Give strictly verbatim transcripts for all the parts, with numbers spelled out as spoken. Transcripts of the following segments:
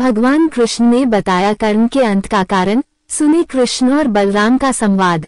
भगवान कृष्ण ने बताया कर्म के अंत का कारण। सुने कृष्ण और बलराम का संवाद।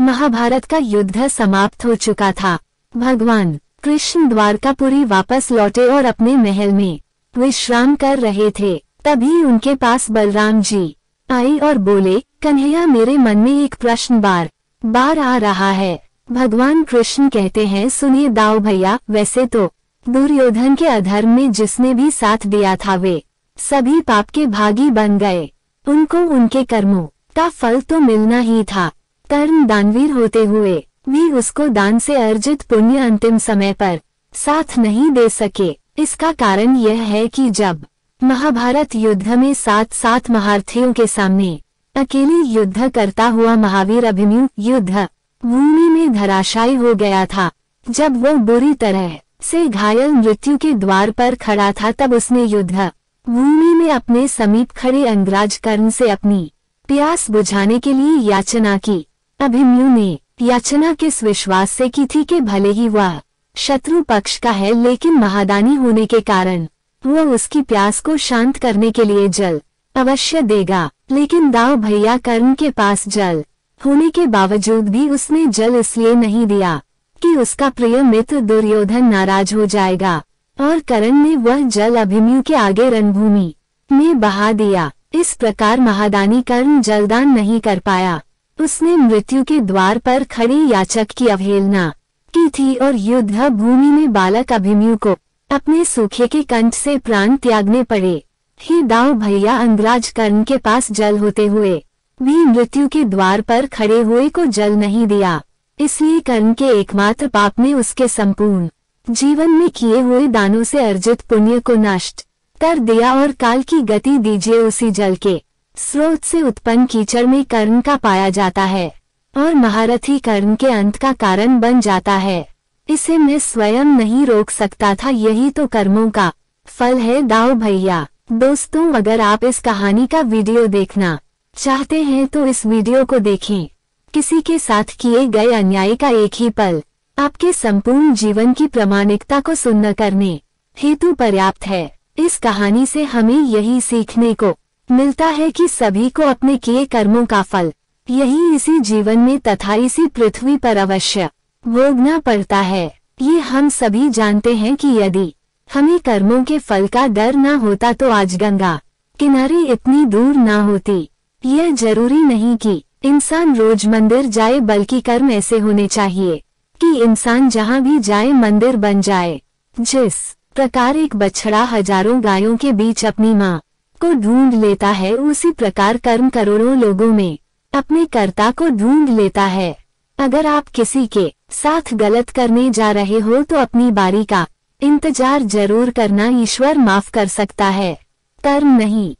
महाभारत का युद्ध समाप्त हो चुका था। भगवान कृष्ण द्वारकापुरी वापस लौटे और अपने महल में विश्राम कर रहे थे। तभी उनके पास बलराम जी आई और बोले, कन्हैया मेरे मन में एक प्रश्न बार बार आ रहा है। भगवान कृष्ण कहते हैं, सुनिए दाऊ भैया, वैसे तो दुर्योधन के अधर्म में जिसने भी साथ दिया था वे सभी पाप के भागी बन गए। उनको उनके कर्मों का फल तो मिलना ही था। कर्ण दानवीर होते हुए भी उसको दान से अर्जित पुण्य अंतिम समय पर साथ नहीं दे सके। इसका कारण यह है कि जब महाभारत युद्ध में सात सात महारथियों के सामने अकेले युद्ध करता हुआ महावीर अभिमन्यु युद्ध भूमि में धराशायी हो गया था। जब वो बुरी तरह से घायल मृत्यु के द्वार पर खड़ा था, तब उसने युद्ध भूमि में अपने समीप खड़े अंगराज कर्ण से अपनी प्यास बुझाने के लिए याचना की। अभिमन्यु ने याचना किस विश्वास से की थी कि भले ही वह शत्रु पक्ष का है, लेकिन महादानी होने के कारण वो उसकी प्यास को शांत करने के लिए जल अवश्य देगा। लेकिन दाऊ भैया कर्ण के पास जल होने के बावजूद भी उसने जल इसलिए नहीं दिया कि उसका प्रिय मित्र दुर्योधन नाराज हो जाएगा। और कर्ण ने वह जल अभिमन्यु के आगे रणभूमि में बहा दिया। इस प्रकार महादानी कर्ण जलदान नहीं कर पाया। उसने मृत्यु के द्वार पर खड़े याचक की अवहेलना की थी और युद्ध भूमि में बालक अभिमन्यु को अपने सूखे के कंठ से प्राण त्यागने पड़े। ही दाऊ भैया अंगराज कर्ण के पास जल होते हुए भी मृत्यु के द्वार पर खड़े हुए को जल नहीं दिया। इसलिए कर्ण के एकमात्र पाप ने उसके संपूर्ण जीवन में किए हुए दानों से अर्जित पुण्य को नष्ट कर दिया। और काल की गति दीजिए उसी जल के स्रोत से उत्पन्न कीचड़ में कर्ण का पाया जाता है और महारथी कर्ण के अंत का कारण बन जाता है। इसे मैं स्वयं नहीं रोक सकता था, यही तो कर्मों का फल है दाऊ भैया। दोस्तों, अगर आप इस कहानी का वीडियो देखना चाहते हैं तो इस वीडियो को देखें। किसी के साथ किए गए अन्याय का एक ही पल आपके संपूर्ण जीवन की प्रामाणिकता को सुन्न करने हेतु पर्याप्त है। इस कहानी से हमें यही सीखने को मिलता है कि सभी को अपने किए कर्मों का फल यही इसी जीवन में तथा इसी पृथ्वी पर अवश्य भोगना पड़ता है। ये हम सभी जानते हैं कि यदि हमें कर्मों के फल का डर न होता तो आज गंगा किनारे इतनी दूर न होती। यह जरूरी नहीं कि इंसान रोज मंदिर जाए, बल्कि कर्म ऐसे होने चाहिए कि इंसान जहाँ भी जाए मंदिर बन जाए। जिस प्रकार एक बछड़ा हजारों गायों के बीच अपनी माँ को ढूंढ लेता है, उसी प्रकार कर्म करोड़ों लोगों में अपने कर्ता को ढूंढ लेता है। अगर आप किसी के साथ गलत करने जा रहे हो तो अपनी बारी का इंतजार जरूर करना। ईश्वर माफ कर सकता है, कर्म नहीं।